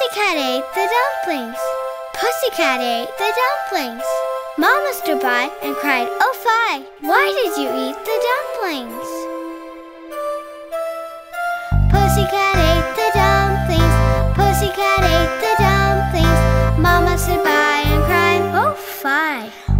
Pussycat ate the dumplings. Pussycat ate the dumplings. Mama stood by and cried, "Oh, fie! Why did you eat the dumplings?" Pussycat ate the dumplings. Pussycat ate the dumplings. Mama stood by and cried, "Oh, fie!"